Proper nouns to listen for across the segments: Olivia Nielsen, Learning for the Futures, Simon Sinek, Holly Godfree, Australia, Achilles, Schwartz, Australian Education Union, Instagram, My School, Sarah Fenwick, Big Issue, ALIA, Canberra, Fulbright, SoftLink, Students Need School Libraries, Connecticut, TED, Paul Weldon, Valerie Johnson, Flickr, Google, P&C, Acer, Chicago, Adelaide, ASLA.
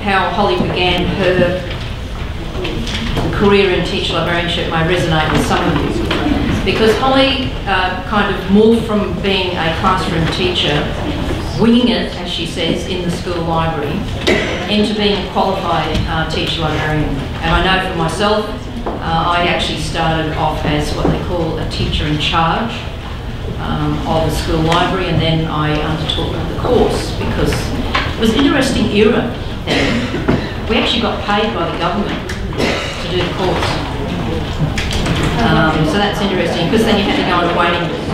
how Holly began her career in teacher librarianship may resonate with some of you. Because Holly kind of morphed from being a classroom teacher, winging it, as she says, in the school library, into being a qualified teacher librarian. And I know for myself, I actually started off as what they call a teacher in charge of the school library, and then I undertook the course because it was an interesting era then. We actually got paid by the government to do the course. So that's interesting, because then you had to go on a waiting list.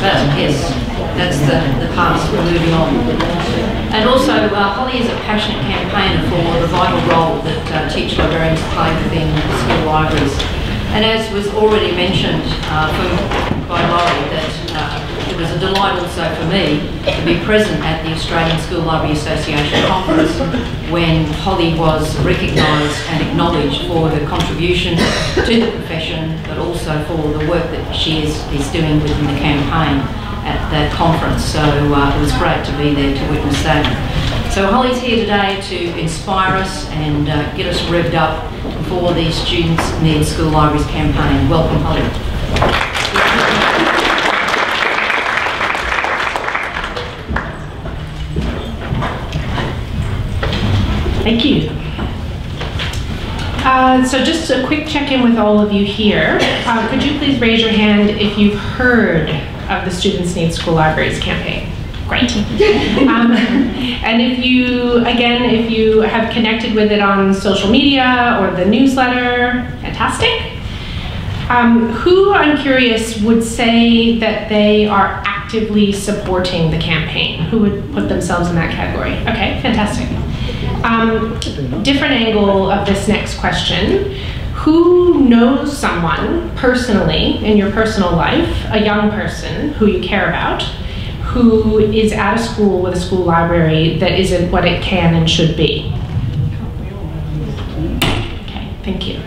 But yes, that's the past we're moving on. And also, Holly is a passionate campaigner for the vital role that teacher librarians play within school libraries. And as was already mentioned by Laurie, that it was a delight also for me to be present at the Australian School Library Association conference when Holly was recognised and acknowledged for her contribution to the profession, but also for the work that she is doing within the campaign at that conference. So it was great to be there to witness that. So Holly's here today to inspire us and get us revved up for the Students Need School Libraries campaign. Welcome, Holly. Thank you. So just a quick check-in with all of you here. Could you please raise your hand if you've heard of the Students Need School Libraries campaign? Great. And if you, again, if you have connected with it on social media or the newsletter, fantastic. Who, I'm curious, would say that they are actively supporting the campaign? Who would put themselves in that category? Okay, fantastic. Different angle of this next question. Who knows someone personally in your personal life, a young person who you care about, who is at a school with a school library that isn't what it can and should be? Okay, thank you.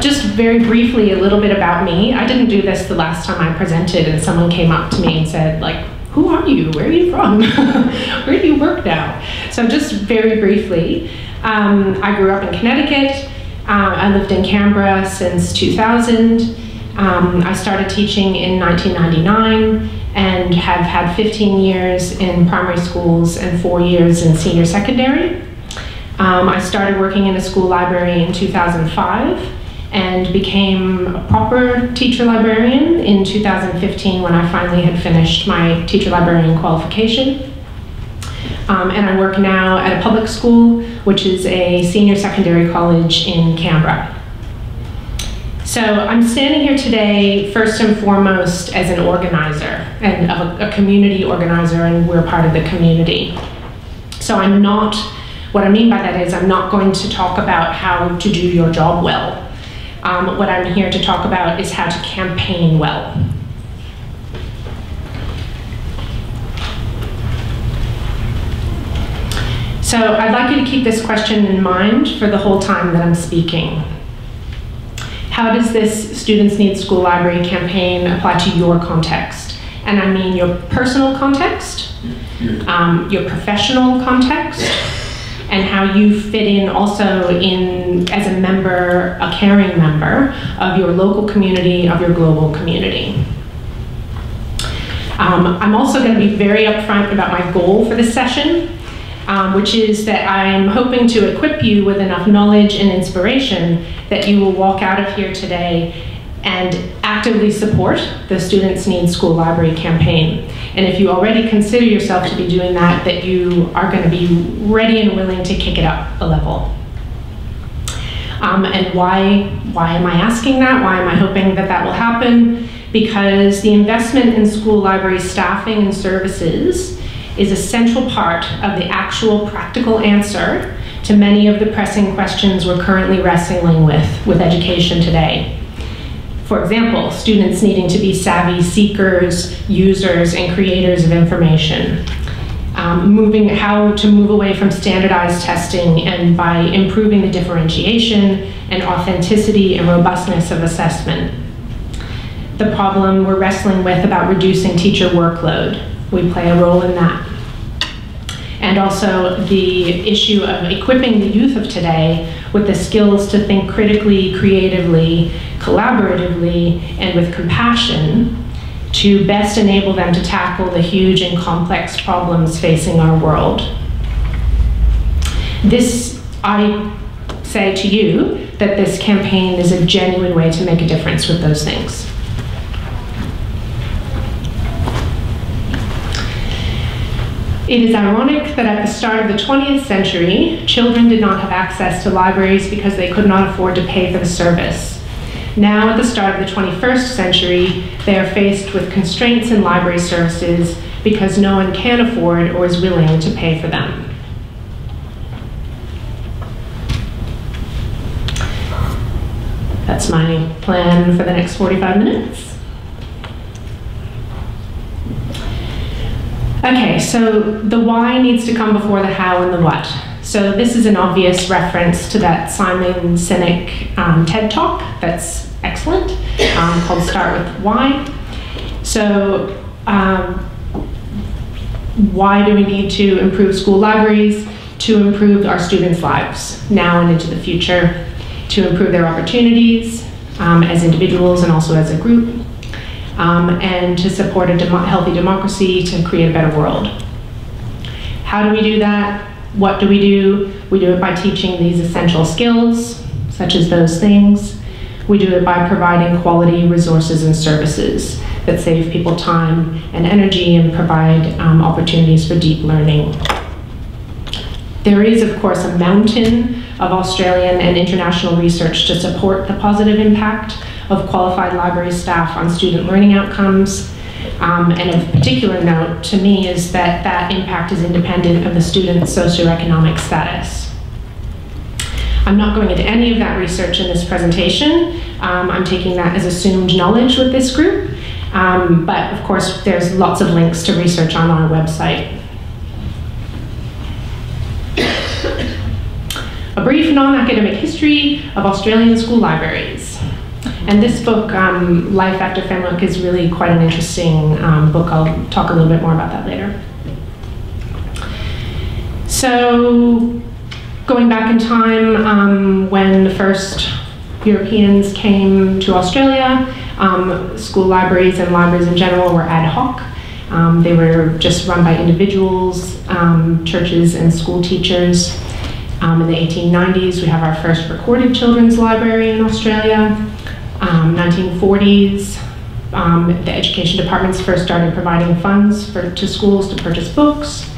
Just very briefly, a little bit about me. I didn't do this the last time I presented, and someone came up to me and said, like, who are you? Where are you from? Where do you work now? So just very briefly, I grew up in Connecticut. I lived in Canberra since 2000. I started teaching in 1999 and have had 15 years in primary schools and 4 years in senior secondary. I started working in a school library in 2005 and became a proper teacher librarian in 2015 when I finally had finished my teacher librarian qualification. And I work now at a public school, which is a senior secondary college in Canberra. So I'm standing here today first and foremost as an organizer and a community organizer, and we're part of the community. So I'm not, what I mean by that is I'm not going to talk about how to do your job well. What I'm here to talk about is how to campaign well. So I'd like you to keep this question in mind for the whole time that I'm speaking. How does this Students Need School Library campaign apply to your context? And I mean your personal context, your professional context, and how you fit in also in as a member, a caring member of your local community, of your global community. I'm also going to be very upfront about my goal for this session, which is that I'm hoping to equip you with enough knowledge and inspiration that you will walk out of here today and actively support the Students Need School Library campaign. And if you already consider yourself to be doing that, that you are going to be ready and willing to kick it up a level. And why am I asking that? Why am I hoping that that will happen? Because the investment in school library staffing and services is a central part of the actual practical answer to many of the pressing questions we're currently wrestling with education today. For example, students needing to be savvy seekers, users, and creators of information. How to move away from standardized testing, and by improving the differentiation and authenticity and robustness of assessment. The problem we're wrestling with about reducing teacher workload. We play a role in that. and also the issue of equipping the youth of today with the skills to think critically, creatively, collaboratively, and with compassion to best enable them to tackle the huge and complex problems facing our world. This, I say to you, that this campaign is a genuine way to make a difference with those things. It is ironic that at the start of the 20th century, children did not have access to libraries because they could not afford to pay for the service. Now, at the start of the 21st century, they are faced with constraints in library services because no one can afford or is willing to pay for them. That's my plan for the next 45 minutes. Okay, so the why needs to come before the how and the what. So this is an obvious reference to that Simon Sinek TED Talk that's excellent, called Start With Why. So why do we need to improve school libraries? To improve our students' lives now and into the future, to improve their opportunities as individuals and also as a group. And to support a healthy democracy, to create a better world. How do we do that? What do we do? We do it by teaching these essential skills, such as those things. We do it by providing quality resources and services that save people time and energy and provide opportunities for deep learning. There is, of course, a mountain of Australian and international research to support the positive impact of qualified library staff on student learning outcomes. And of particular note to me is that that impact is independent of the student's socioeconomic status. I'm not going into any of that research in this presentation. I'm taking that as assumed knowledge with this group. But of course, there's lots of links to research on our website. A brief non-academic history of Australian school libraries. And this book, Life After Fenwick, is really quite an interesting book. I'll talk a little bit more about that later. So, going back in time, when the first Europeans came to Australia, school libraries and libraries in general were ad hoc. They were just run by individuals, churches, and school teachers. In the 1890s, we have our first recorded children's library in Australia. 1940s, the education departments first started providing funds to schools to purchase books.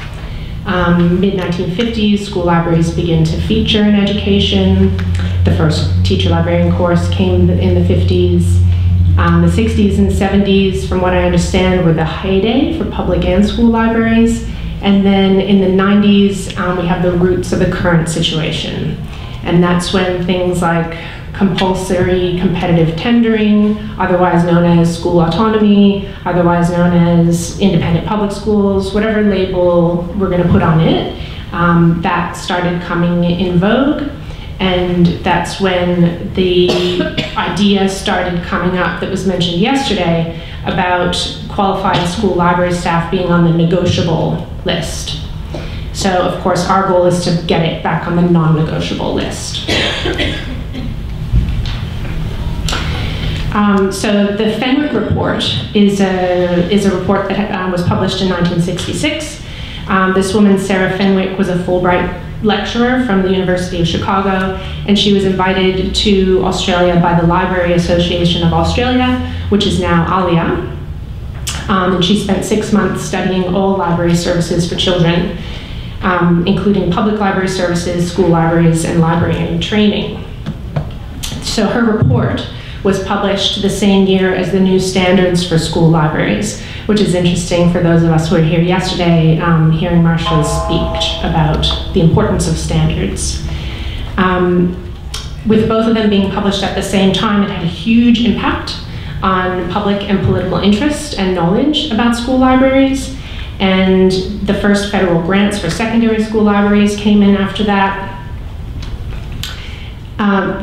Mid-1950s, school libraries begin to feature in education. The first teacher librarian course came in the 50s. The 60s and 70s, from what I understand, were the heyday for public and school libraries. And then in the 90s, we have the roots of the current situation. And that's when things like compulsory competitive tendering, otherwise known as school autonomy, otherwise known as independent public schools, whatever label we're going to put on it, that started coming in vogue. And that's when the idea started coming up that was mentioned yesterday about qualified school library staff being on the negotiable list. So, of course, our goal is to get it back on the non-negotiable list. So the Fenwick Report is a report that was published in 1966. This woman, Sarah Fenwick, was a Fulbright lecturer from the University of Chicago, and she was invited to Australia by the Library Association of Australia, which is now ALIA. And she spent 6 months studying all library services for children, including public library services, school libraries, and librarian training. So her report was published the same year as the new standards for school libraries, which is interesting for those of us who were here yesterday, hearing Marsha's speech about the importance of standards. With both of them being published at the same time, it had a huge impact on public and political interest and knowledge about school libraries. And the first federal grants for secondary school libraries came in after that.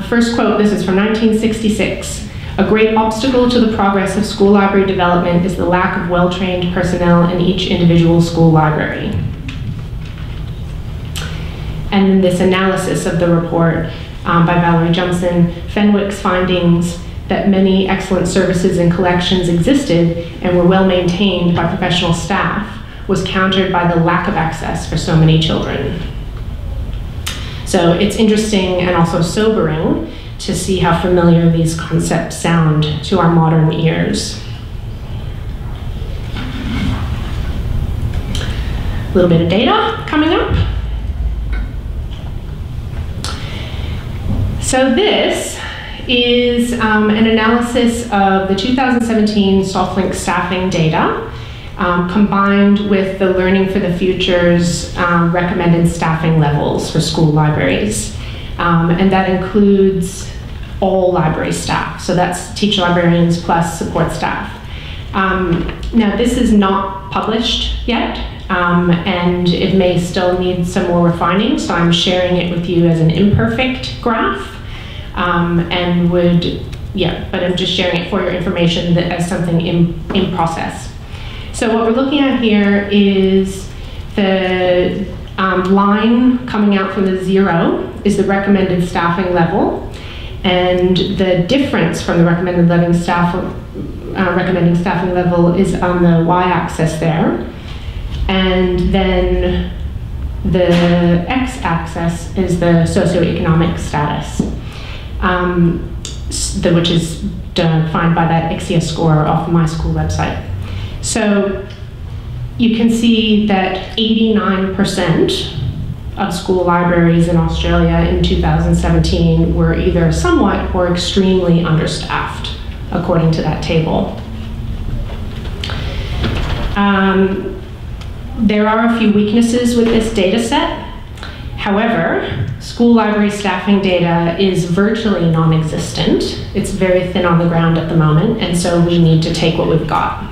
First quote, this is from 1966. A great obstacle to the progress of school library development is the lack of well-trained personnel in each individual school library. and then this analysis of the report by Valerie Johnson, Fenwick's findings that many excellent services and collections existed and were well maintained by professional staff was countered by the lack of access for so many children. So it's interesting and also sobering to see how familiar these concepts sound to our modern ears. A little bit of data coming up. So this is an analysis of the 2017 SoftLink staffing data combined with the Learning for the Futures recommended staffing levels for school libraries. And that includes all library staff. So that's teacher librarians plus support staff. Now this is not published yet, and it may still need some more refining, so I'm sharing it with you as an imperfect graph. And would, yeah, but I'm just sharing it for your information that as something in process. So what we're looking at here is the line coming out from the zero is the recommended staffing level, and the difference from the recommended staffing level is on the y-axis there, and then the x-axis is the socioeconomic status. Which is defined by that Acer score off the My School website. So you can see that 89% of school libraries in Australia in 2017 were either somewhat or extremely understaffed, according to that table. There are a few weaknesses with this data set. However, school library staffing data is virtually non-existent. It's very thin on the ground at the moment, and so we need to take what we've got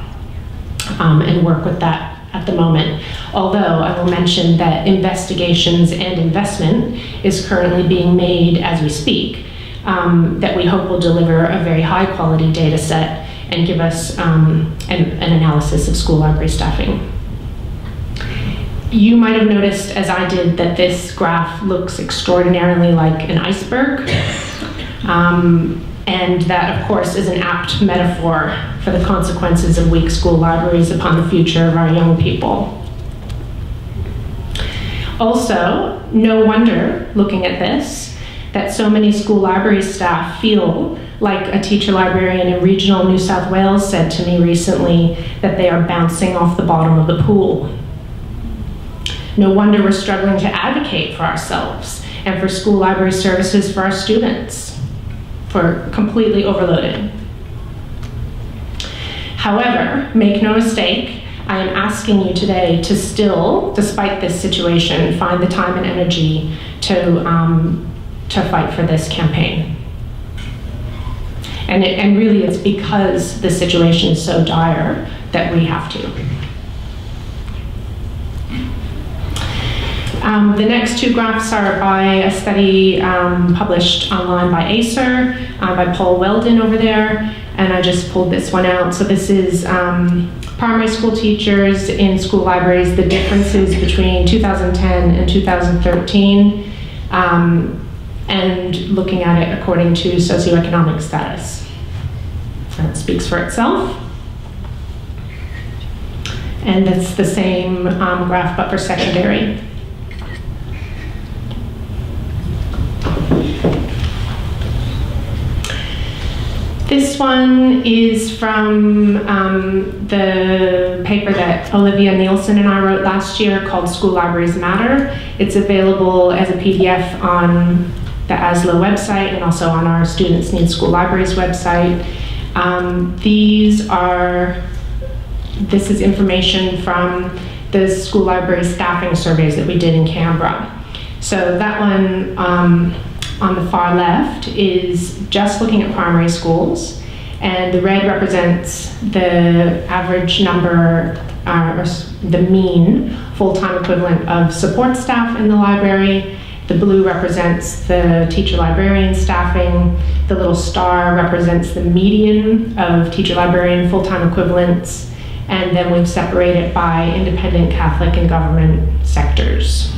and work with that at the moment. Although I will mention that investigations and investment is currently being made as we speak, that we hope will deliver a very high quality data set and give us an analysis of school library staffing. You might have noticed, as I did, that this graph looks extraordinarily like an iceberg. And that, of course, is an apt metaphor for the consequences of weak school libraries upon the future of our young people. Also, no wonder, looking at this, that so many school library staff feel like a teacher librarian in regional New South Wales said to me recently, that they are bouncing off the bottom of the pool. No wonder we're struggling to advocate for ourselves and for school library services for our students, for completely overloaded. However, make no mistake, I am asking you today to still, despite this situation, find the time and energy to fight for this campaign. And really it's because the situation is so dire that we have to. The next two graphs are by a study published online by Acer, by Paul Weldon over there, and I just pulled this one out. So this is primary school teachers in school libraries, the differences between 2010 and 2013, and looking at it according to socioeconomic status. That speaks for itself. And that's the same graph, but for secondary. This one is from the paper that Olivia Nielsen and I wrote last year called School Libraries Matter. It's available as a PDF on the ASLA website and also on our Students Need School Libraries website. This is information from the school library staffing surveys that we did in Canberra. So that one, on the far left is just looking at primary schools, and the red represents the average number, or the mean full-time equivalent of support staff in the library. The blue represents the teacher librarian staffing. The little star represents the median of teacher librarian full-time equivalents. And then we've separated by independent, Catholic, and government sectors.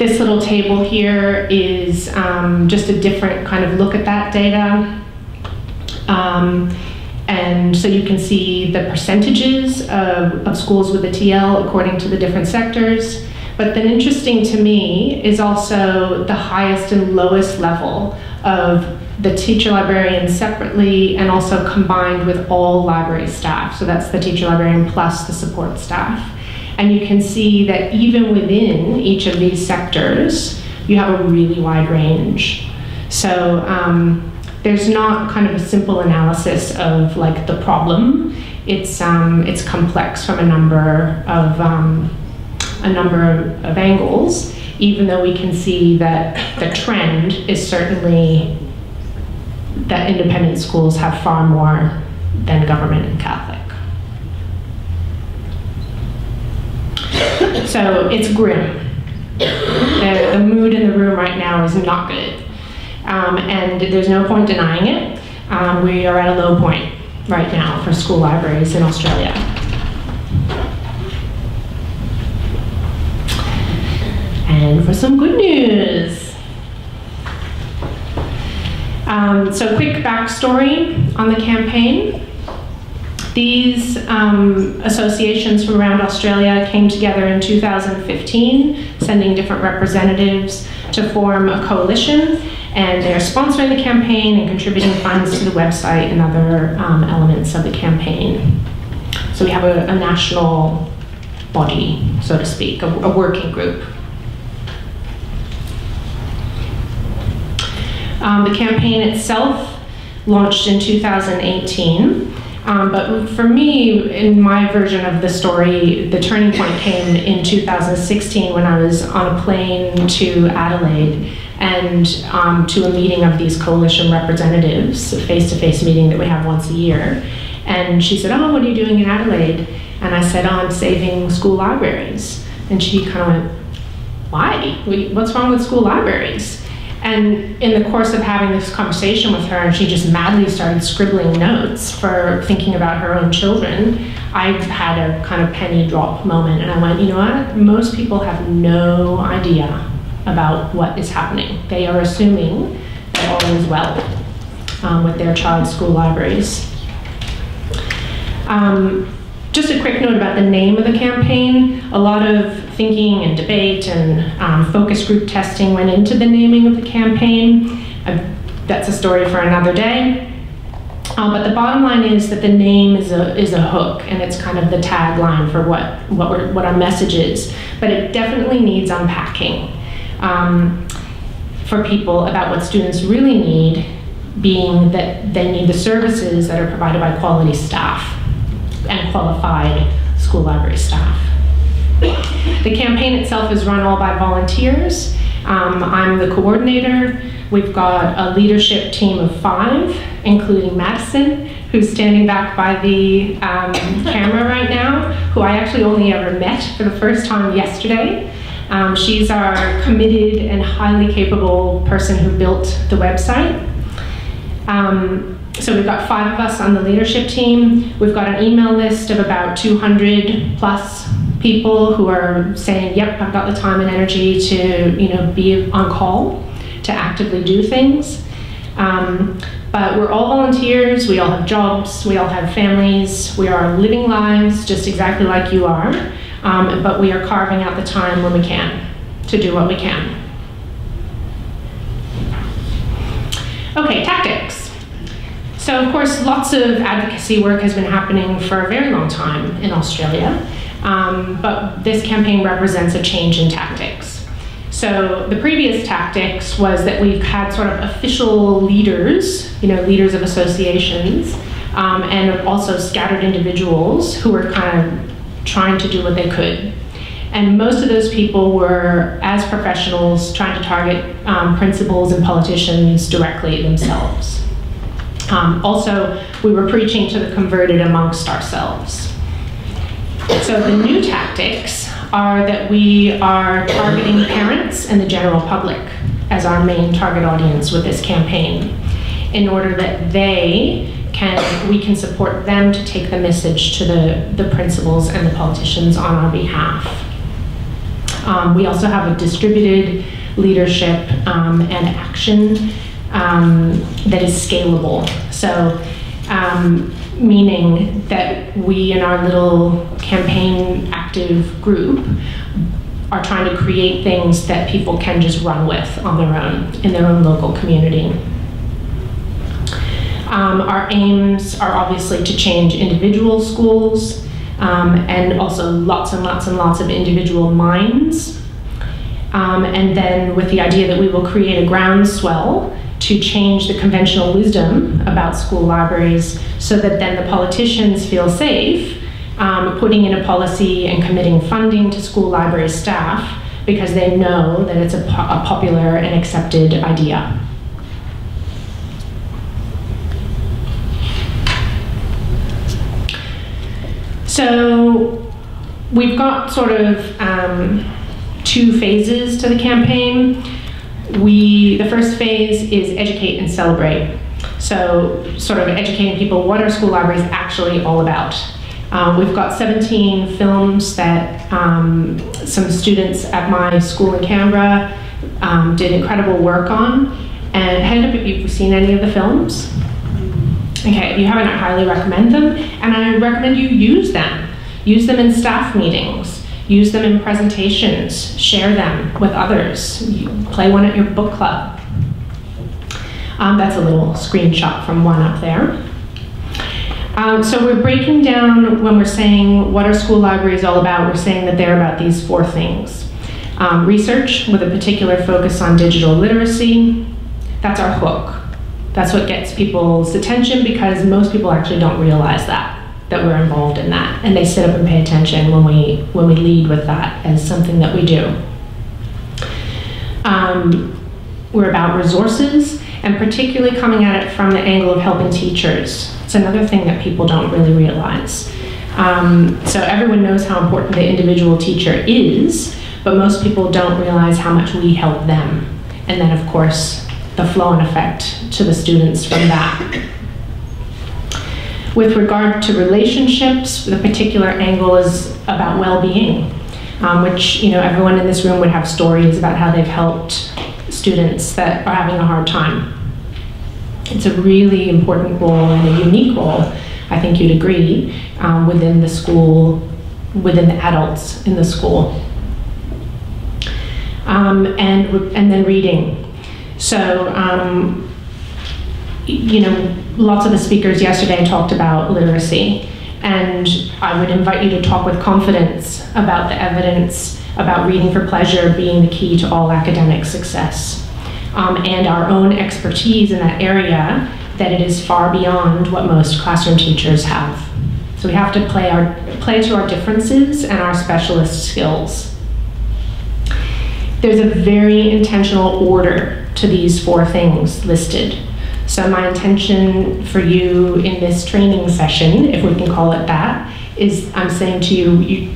This little table here is just a different kind of look at that data. And so you can see the percentages of schools with a TL according to the different sectors. But then interesting to me is also the highest and lowest level of the teacher librarian separately and also combined with all library staff. So that's the teacher librarian plus the support staff. And you can see that even within each of these sectors, you have a really wide range. So there's not kind of a simple analysis of like the problem. It's complex from a number of angles, even though we can see that the trend is certainly that independent schools have far more than government and Catholic. So it's grim. The mood in the room right now is not good. And there's no point denying it. We are at a low point right now for school libraries in Australia. And for some good news. So quick backstory on the campaign. These associations from around Australia came together in 2015, sending different representatives to form a coalition, and they're sponsoring the campaign and contributing funds to the website and other elements of the campaign. So we have a national body, so to speak, a working group. The campaign itself launched in 2018. But for me, in my version of the story, the turning point came in 2016 when I was on a plane to Adelaide and to a meeting of these coalition representatives, a face-to-face meeting that we have once a year. And she said, "Oh, what are you doing in Adelaide?" And I said, "Oh, I'm saving school libraries." And she kind of went, "Why? What's wrong with school libraries?" And in the course of having this conversation with her, she just madly started scribbling notes for thinking about her own children. I had a kind of penny drop moment, and I went, you know what? Most people have no idea about what is happening. They are assuming that all is well with their child's school libraries. Just a quick note about the name of the campaign. A lot of thinking and debate and focus group testing went into the naming of the campaign. That's a story for another day. But the bottom line is that the name is a hook, and it's kind of the tagline for what our message is. But it definitely needs unpacking for people about what students really need, being that they need the services that are provided by quality staff and qualified school library staff. The campaign itself is run all by volunteers. I'm the coordinator. We've got a leadership team of 5, including Madison, who's standing back by the camera right now, who I actually only ever met for the first time yesterday. She's our committed and highly capable person who built the website. So we've got 5 of us on the leadership team. We've got an email list of about 200 plus people who are saying, yep, I've got the time and energy to be on call, to actively do things. But we're all volunteers, we all have jobs, we all have families, we are living lives just exactly like you are, but we are carving out the time when we can to do what we can. Okay, tactics. So of course, lots of advocacy work has been happening for a very long time in Australia, but this campaign represents a change in tactics. So the previous tactics was that we've had sort of official leaders, leaders of associations, and also scattered individuals who were kind of trying to do what they could. And most of those people were, as professionals, trying to target principals and politicians directly themselves. Also, we were preaching to the converted amongst ourselves. So the new tactics are that we are targeting parents and the general public as our main target audience with this campaign, in order that we can support them to take the message to the principals and the politicians on our behalf. We also have a distributed leadership and action that is scalable. So, meaning that we in our little campaign active group are trying to create things that people can just run with on their own, in their own local community. Our aims are obviously to change individual schools and also lots and lots and lots of individual minds. And then with the idea that we will create a groundswell to change the conventional wisdom about school libraries so that then the politicians feel safe putting in a policy and committing funding to school library staff because they know that it's a popular and accepted idea. So we've got sort of two phases to the campaign. The first phase is educate and celebrate. So sort of educating people, what are school libraries actually all about? We've got 17 films that some students at my school in Canberra did incredible work on. And head up if you've seen any of the films. Okay, if you haven't, I highly recommend them, and I recommend you use them. Use them in staff meetings, use them in presentations, share them with others, you play one at your book club. That's a little screenshot from one up there. So we're breaking down, when we're saying what are school libraries all about, we're saying that they're about these four things. Research with a particular focus on digital literacy, that's our hook. That's what gets people's attention because most people actually don't realize that we're involved in that. And they sit up and pay attention when we lead with that as something that we do. We're about resources and particularly coming at it from the angle of helping teachers. It's another thing that people don't really realize. So everyone knows how important the individual teacher is, but most people don't realize how much we help them. And then of course, the flow and effect to the students from that. With regard to relationships, the particular angle is about well-being, which everyone in this room would have stories about how they've helped students that are having a hard time. It's a really important role and a unique role, I think you'd agree, within the school, within the adults in the school. And then reading. So, lots of the speakers yesterday talked about literacy, and I would invite you to talk with confidence about the evidence about reading for pleasure being the key to all academic success, and our own expertise in that area, that it is far beyond what most classroom teachers have. So we have to play to our differences and our specialist skills. There's a very intentional order to these four things listed. So my intention for you in this training session, if we can call it that, is I'm saying to you,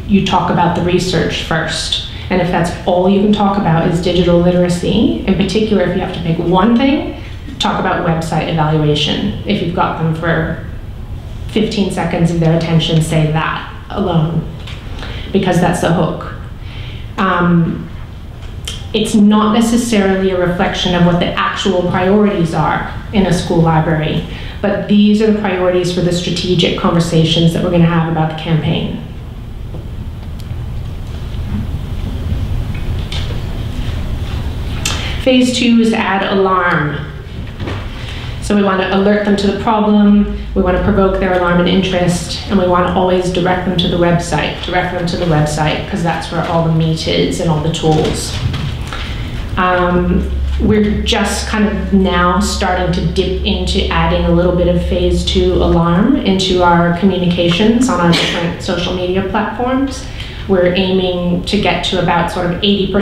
you talk about the research first. And if that's all you can talk about is digital literacy, in particular, if you have to pick one thing, talk about website evaluation. If you've got them for 15 seconds of their attention, say that alone, because that's the hook. It's not necessarily a reflection of what the actual priorities are in a school library, but these are the priorities for the strategic conversations that we're going to have about the campaign. Phase two is add alarm. So we want to alert them to the problem, we want to provoke their alarm and interest, and we want to always direct them to the website, because that's where all the meat is and all the tools. We're just kind of now starting to dip into adding a little bit of phase two alarm into our communications on our different social media platforms. We're aiming to get to about sort of 80%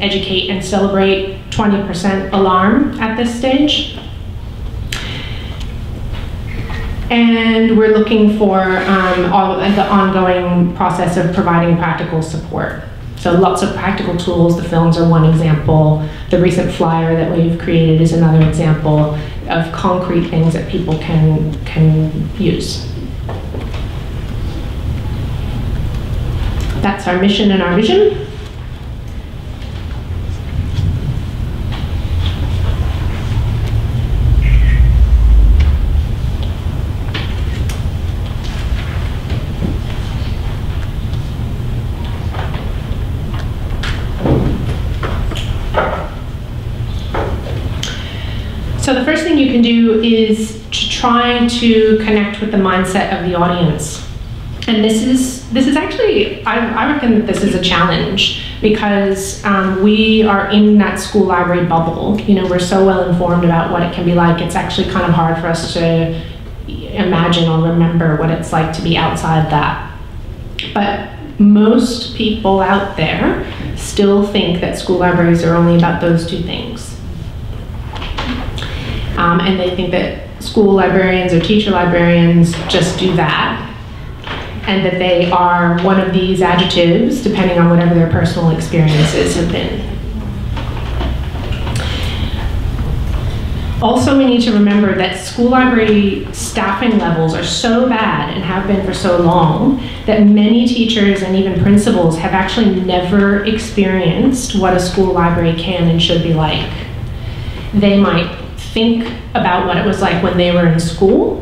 educate and celebrate, 20% alarm at this stage. And we're looking for the ongoing process of providing practical support. So lots of practical tools, the films are one example, the recent flyer that we've created is another example of concrete things that people can use. That's our mission and our vision. to try to connect with the mindset of the audience. And this is actually, I reckon that this is a challenge, because we are in that school library bubble. You know, we're so well informed about what it can be like. It's actually kind of hard for us to imagine or remember what it's like to be outside that. But most people out there still think that school libraries are only about those two things. And they think that school librarians or teacher librarians just do that, and that they are one of these adjectives depending on whatever their personal experiences have been. Also, we need to remember that school library staffing levels are so bad, and have been for so long, that many teachers and even principals have actually never experienced what a school library can and should be like. They might think about what it was like when they were in school,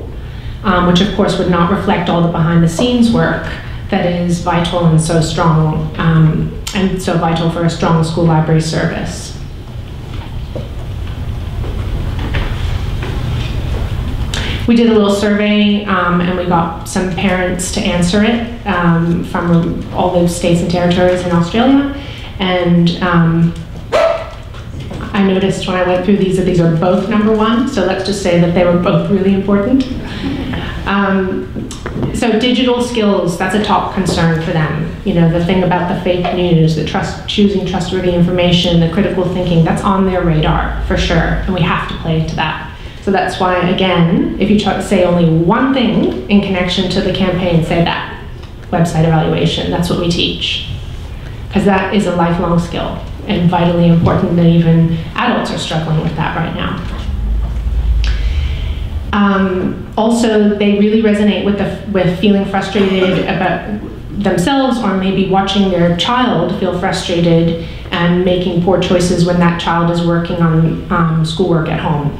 which of course would not reflect all the behind the scenes work that is vital and so strong, and so vital for a strong school library service. We did a little survey, and we got some parents to answer it from all the states and territories in Australia. And I noticed when I went through these that these are both #1, so let's just say that they were both really important. So digital skills, that's a top concern for them. You know, the thing about the fake news, the choosing trustworthy information, the critical thinking, that's on their radar for sure, and we have to play to that. So that's why, again, if you try to say only one thing in connection to the campaign, say that. Website evaluation, that's what we teach. Because that is a lifelong skill and vitally important, that even adults are struggling with that right now. Also, they really resonate with feeling frustrated about themselves, or maybe watching their child feel frustrated and making poor choices when that child is working on schoolwork at home.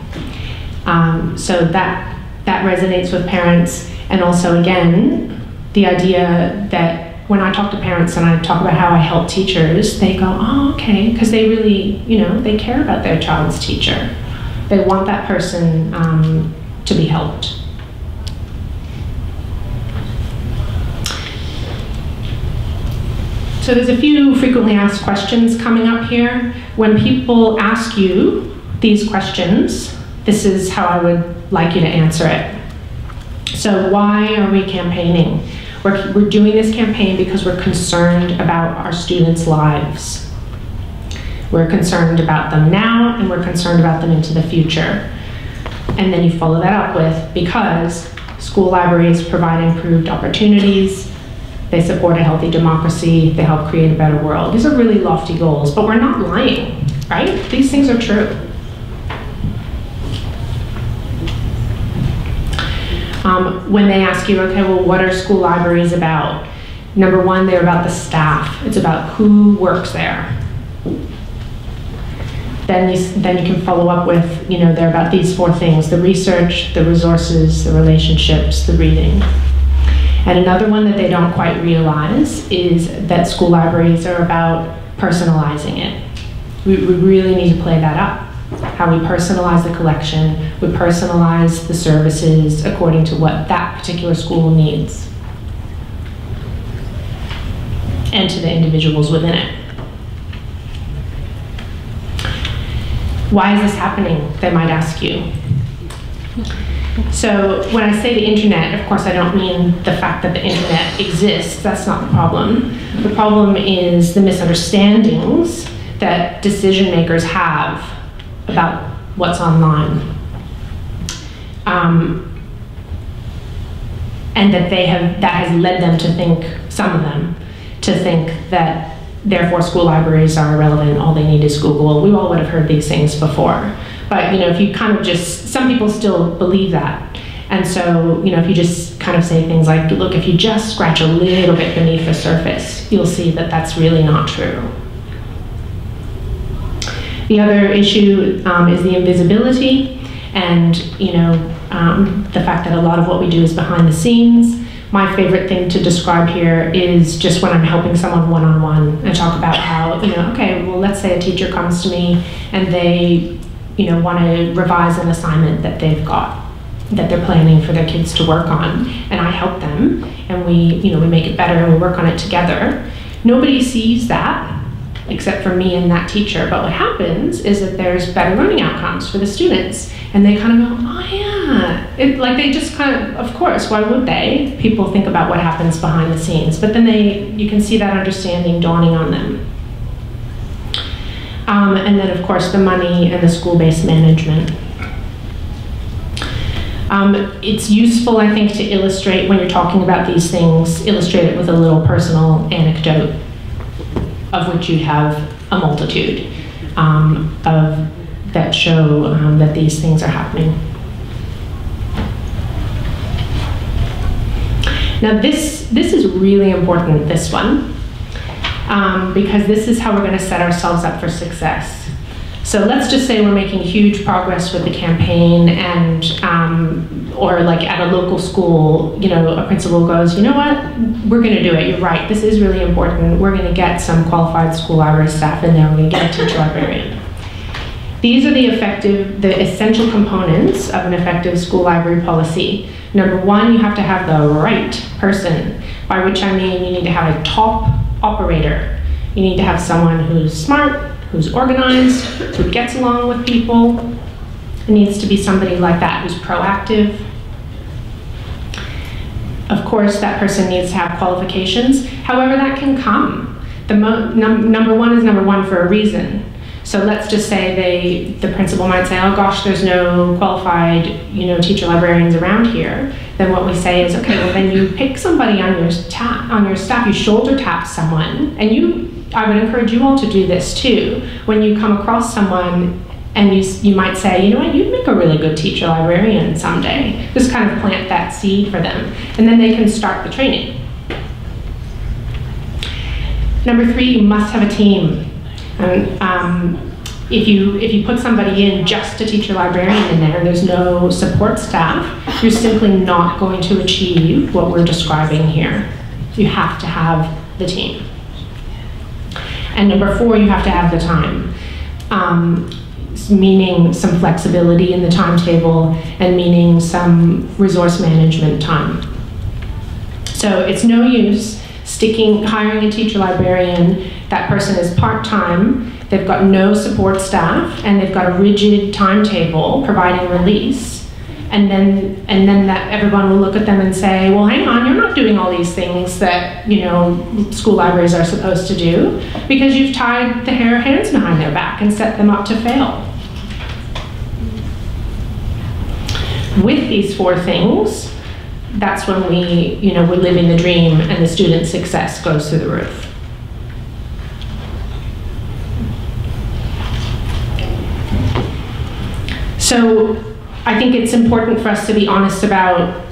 So that resonates with parents. And also, again, the idea that when I talk to parents and I talk about how I help teachers, they go, oh, okay, because they really, you know, they care about their child's teacher. They want that person to be helped. So there's a few frequently asked questions coming up here. When people ask you these questions, this is how I would like you to answer it. So why are we campaigning? We're doing this campaign because we're concerned about our students' lives. We're concerned about them now, and we're concerned about them into the future. And then you follow that up with, because school libraries provide improved opportunities, they support a healthy democracy, they help create a better world. These are really lofty goals, but we're not lying, right? These things are true. When they ask you, okay, well, what are school libraries about? #1, they're about the staff. It's about who works there. Then you can follow up with, you know, they're about these four things: the research, the resources, the relationships, the reading. And another one that they don't quite realize is that school libraries are about personalizing it. We really need to play that up. How we personalize the collection, we personalize the services according to what that particular school needs and to the individuals within it. Why is this happening? They might ask you. So when I say the internet, of course I don't mean the fact that the internet exists. That's not the problem. The problem is the misunderstandings that decision makers have about what's online. And that that has led them to think, some of them, to think that therefore school libraries are irrelevant, all they need is Google. We all would have heard these things before. But, you know, if you kind of just, some people still believe that. And so, you know, if you just kind of say things like, look, if you just scratch a little bit beneath the surface, you'll see that that's really not true. The other issue is the invisibility, and you know, the fact that a lot of what we do is behind the scenes. My favorite thing to describe here is just when I'm helping someone one-on-one and talk about how, you know, okay, well, let's say a teacher comes to me and they, you know, want to revise an assignment that they've got. that they're planning for their kids to work on, and I help them, and we make it better and we work on it together. Nobody sees that except for me and that teacher, but what happens is that there's better learning outcomes for the students, and they kind of go, oh yeah, they just kind of course, why would they? People think about what happens behind the scenes, but then you can see that understanding dawning on them. And then of course the money and the school-based management. It's useful, I think, to illustrate when you're talking about these things, illustrate it with a little personal anecdote, of which you have a multitude that show that these things are happening. Now this is really important, this one, because this is how we're going to set ourselves up for success. So let's just say we're making huge progress with the campaign, and or like at a local school, a principal goes, you know what, we're going to do it. You're right. This is really important. We're going to get some qualified school library staff in there. We're going to get a teacher librarian. These are the essential components of an effective school library policy. Number one, you have to have the right person, by which I mean you need to have a top operator. You need to have someone who's smart, who's organized, who gets along with people. It needs to be somebody like that who's proactive. Of course, that person needs to have qualifications. However, that can come. Number one is number one for a reason. So let's just say the principal might say, oh gosh, there's no qualified teacher librarians around here. Then what we say is, okay, well then you pick somebody on your staff, you shoulder tap someone, and I would encourage you all to do this too. When you come across someone and you might say, you know what, you'd make a really good teacher librarian someday. Just kind of plant that seed for them. And then they can start the training. Number three, you must have a team. And if you put somebody in just to teach your librarian in there and there's no support staff, you're simply not going to achieve what we're describing here. You have to have the team. And number four, you have to have the time, meaning some flexibility in the timetable and meaning some resource management time. So it's no use hiring a teacher librarian. That person is part-time, they've got no support staff, and they've got a rigid timetable providing release. And then that everyone will look at them and say, well, hang on, you're not doing all these things that school libraries are supposed to do, because you've tied the hands behind their back and set them up to fail. With these four things, that's when we're living the dream and the student success goes through the roof. So I think it's important for us to be honest about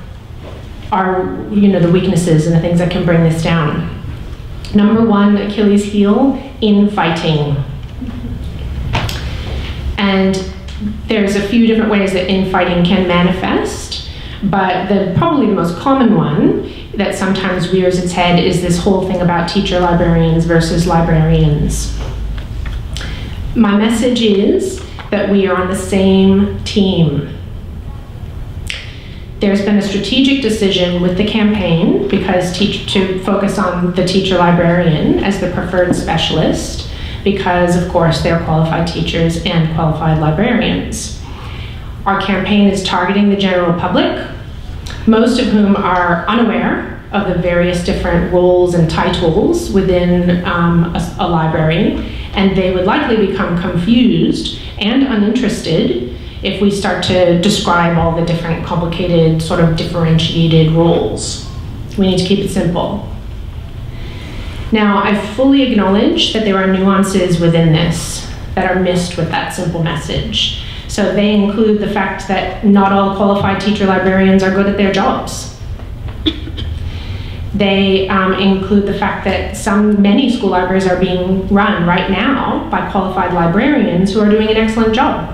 our, the weaknesses and the things that can bring this down. Number one, Achilles heel, infighting. And there's a few different ways that infighting can manifest, but probably the most common one that sometimes rears its head is this whole thing about teacher librarians versus librarians. My message is that we are on the same team. There's been a strategic decision with the campaign to focus on the teacher librarian as the preferred specialist, because of course they're qualified teachers and qualified librarians. Our campaign is targeting the general public, most of whom are unaware of the various different roles and titles within a library, and they would likely become confused and uninterested if we start to describe all the different complicated, sort of differentiated roles. We need to keep it simple. Now, I fully acknowledge that there are nuances within this that are missed with that simple message. So they include the fact that not all qualified teacher librarians are good at their jobs. They include the fact that many school libraries are being run right now by qualified librarians who are doing an excellent job.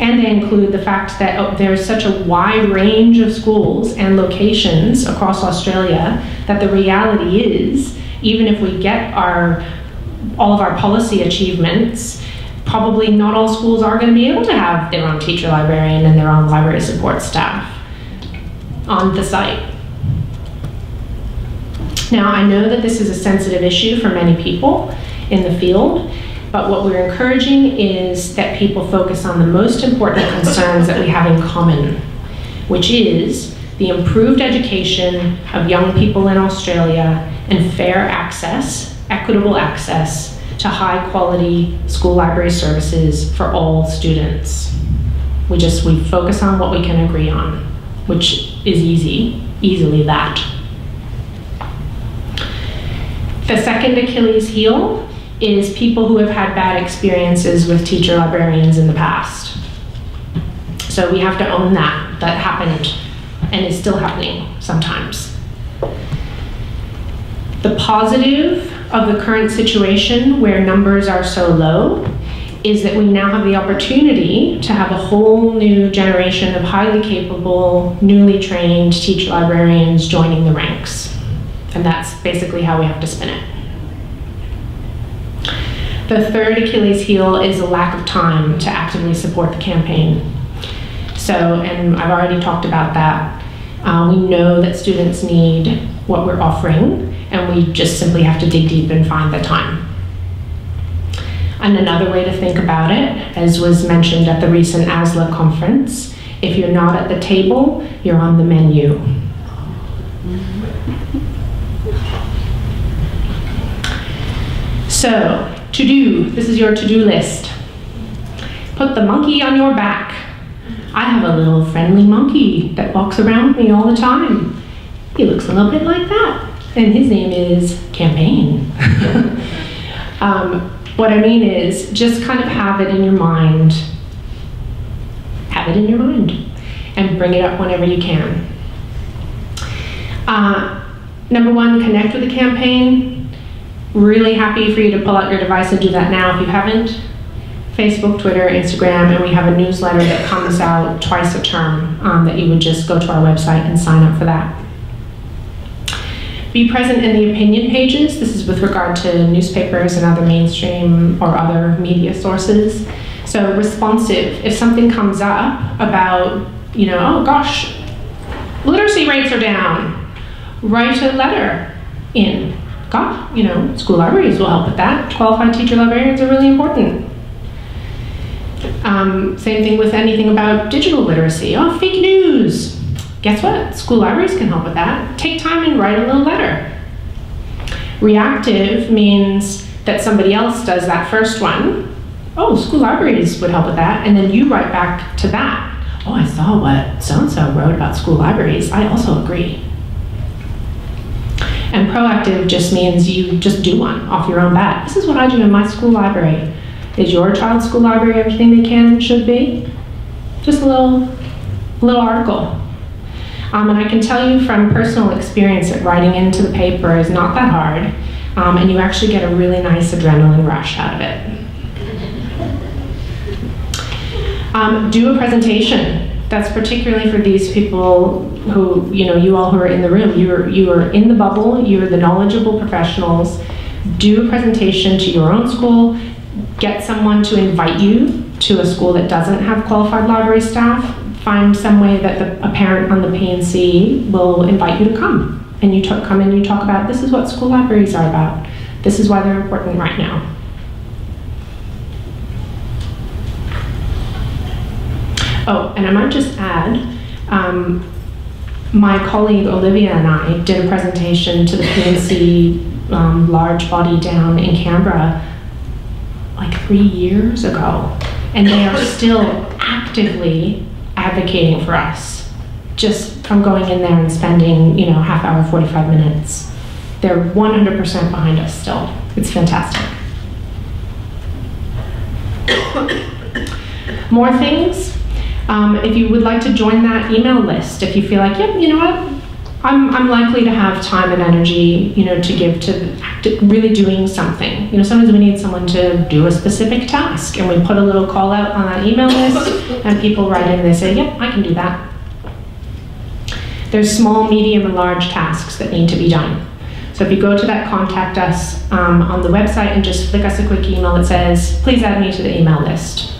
And they include the fact that there's such a wide range of schools and locations across Australia that the reality is, even if we get all of our policy achievements, probably not all schools are going to be able to have their own teacher librarian and their own library support staff on the site. Now, I know that this is a sensitive issue for many people in the field, but what we're encouraging is that people focus on the most important concerns that we have in common, which is the improved education of young people in Australia and fair access, equitable access, to high quality school library services for all students. We focus on what we can agree on, which is easily that. The second Achilles heel is people who have had bad experiences with teacher librarians in the past. So we have to own that. That happened and is still happening sometimes. The positive of the current situation where numbers are so low is that we now have the opportunity to have a whole new generation of highly capable, newly trained teacher librarians joining the ranks. And that's basically how we have to spin it. The third Achilles heel is a lack of time to actively support the campaign. So, and I've already talked about that. We know that students need what we're offering, and we just simply have to dig deep and find the time. And another way to think about it, as was mentioned at the recent ASLA conference, if you're not at the table, you're on the menu. So, to-do, this is your to-do list. Put the monkey on your back. I have a little friendly monkey that walks around me all the time. He looks a little bit like that, and his name is Campaign. What I mean is, just kind of have it in your mind. Have it in your mind, and bring it up whenever you can. Number one, connect with the campaign. Really happy for you to pull out your device and do that now if you haven't. Facebook, Twitter, Instagram, and we have a newsletter that comes out twice a term that you would just go to our website and sign up for that. Be present in the opinion pages. This is with regard to newspapers and other mainstream or other media sources. So responsive. If something comes up about, you know, oh gosh, literacy rates are down, write a letter in. God, you know, school libraries will help with that. Qualified teacher librarians are really important. Same thing with anything about digital literacy. Oh, fake news. Guess what? School libraries can help with that. Take time and write a little letter. Reactive means that somebody else does that first one. Oh, school libraries would help with that. And then you write back to that. Oh, I saw what so-and-so wrote about school libraries. I also agree. And proactive just means you just do one off your own bat. This is what I do in my school library. Is your child's school library everything they can and should be? Just a little article. And I can tell you from personal experience that writing into the paper is not that hard, and you actually get a really nice adrenaline rush out of it. Do a presentation. That's particularly for these people who, you know, you all who are in the room, you are in the bubble, you are the knowledgeable professionals. Do a presentation to your own school, get someone to invite you to a school that doesn't have qualified library staff, find some way that a parent on the P&C will invite you to come. And you come and you talk about, this is what school libraries are about. This is why they're important right now. Oh, and I might just add, my colleague Olivia and I did a presentation to the PNC large body down in Canberra like 3 years ago, and they are still actively advocating for us. Just from going in there and spending, you know, half hour, 45 minutes, they're 100% behind us still. It's fantastic. More things. If you would like to join that email list, if you feel like, yep, you know what, I'm likely to have time and energy, you know, to give to really doing something. You know, sometimes we need someone to do a specific task, and we put a little call out on that email list, and people write in and they say, yep, I can do that. There's small, medium, and large tasks that need to be done. So if you go to that contact us on the website and just flick us a quick email that says, please add me to the email list.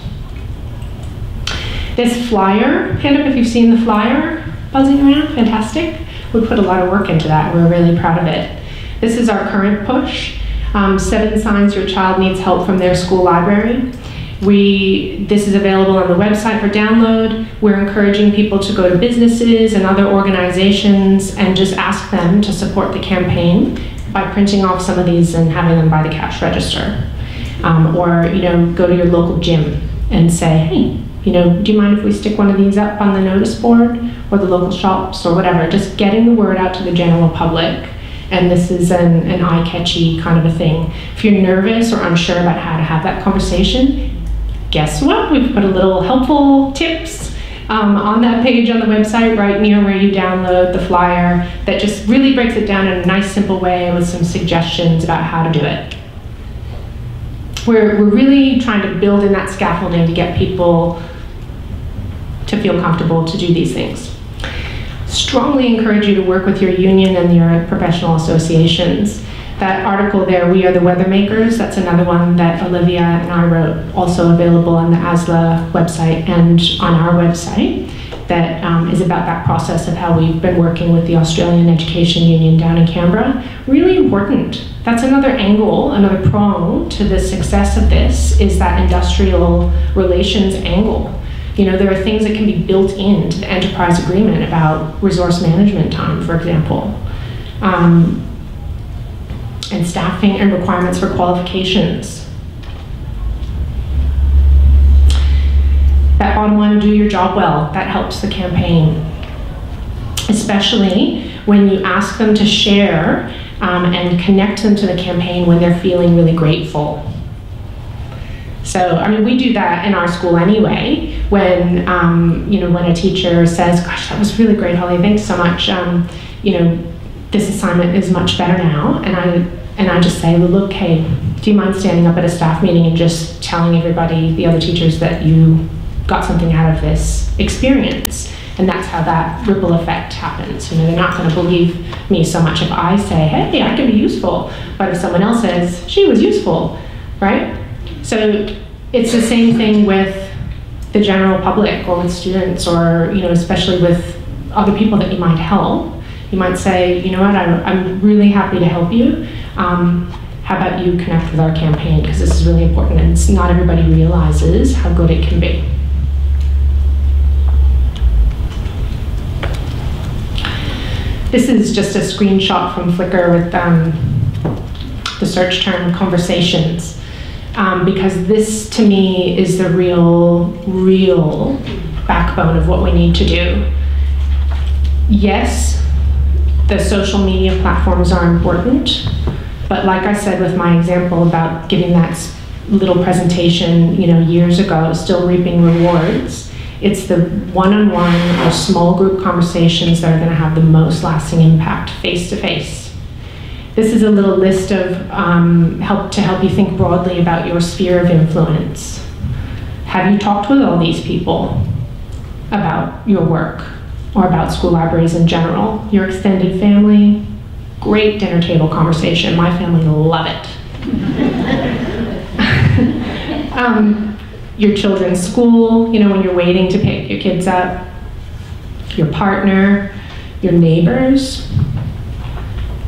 This flyer, hand up if you've seen the flyer buzzing around, fantastic. We put a lot of work into that, we're really proud of it. This is our current push, 7 signs your child needs help from their school library. This is available on the website for download. We're encouraging people to go to businesses and other organizations and just ask them to support the campaign by printing off some of these and having them by the cash register. Or go to your local gym and say, hey, do you mind if we stick one of these up on the notice board or the local shops or whatever? Just getting the word out to the general public. And this is an eye-catchy kind of a thing. If you're nervous or unsure about how to have that conversation, guess what? We've put a little helpful tips on that page on the website right near where you download the flyer that just really breaks it down in a nice, simple way with some suggestions about how to do it. We're really trying to build in that scaffolding to get people to feel comfortable to do these things. Strongly encourage you to work with your union and your professional associations. That article there, We Are the Weather Makers, that's another one that Olivia and I wrote, also available on the ASLA website and on our website, that is about that process of how we've been working with the Australian Education Union down in Canberra. Really important. That's another angle, another prong to the success of this, is that industrial relations angle. There are things that can be built into the enterprise agreement about resource management time, for example, and staffing and requirements for qualifications. That bottom line, do your job well, that helps the campaign. Especially when you ask them to share and connect them to the campaign when they're feeling really grateful. So, we do that in our school anyway, when, when a teacher says, gosh, that was really great, Holly, thanks so much, this assignment is much better now, and I just say, well, look, hey, do you mind standing up at a staff meeting and just telling everybody, the other teachers, that you got something out of this experience? And that's how that ripple effect happens. They're not going to believe me so much if I say, hey, I can be useful, but if someone else says, she was useful, right? So it's the same thing with the general public or with students or, especially with other people that you might help. You might say, you know what, I'm really happy to help you. How about you connect with our campaign? Because this is really important and it's not everybody realizes how good it can be. This is just a screenshot from Flickr with the search term conversations. Because this, to me, is the real backbone of what we need to do. Yes, the social media platforms are important, but like I said with my example about giving that little presentation years ago, still reaping rewards, it's the one-on-one or small group conversations that are going to have the most lasting impact face-to-face. This is a little list of help you think broadly about your sphere of influence. Have you talked with all these people about your work or about school libraries in general? Your extended family, great dinner table conversation. My family love it. Your children's school, when you're waiting to pick your kids up, your partner, your neighbors,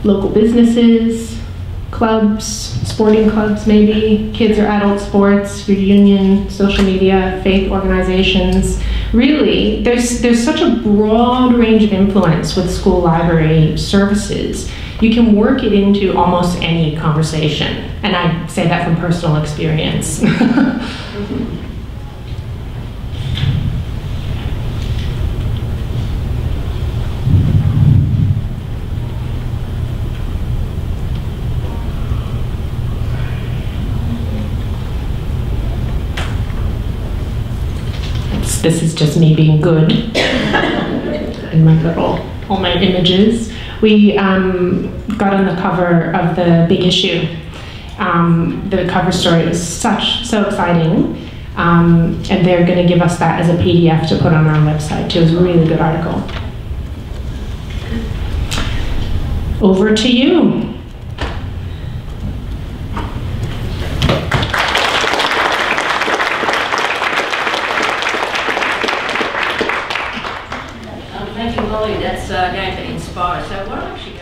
local businesses, clubs, sporting clubs maybe, kids or adult sports, your union, social media, faith organizations. Really, there's such a broad range of influence with school library services. You can work it into almost any conversation. And I say that from personal experience. This is just me being good and my little, all my images. We got on the cover of the Big Issue. The cover story was so exciting. And they're gonna give us that as a PDF to put on our website too. It was a really good article. Over to you. Thank you, Molly. That's going to inspire. So what I'm actually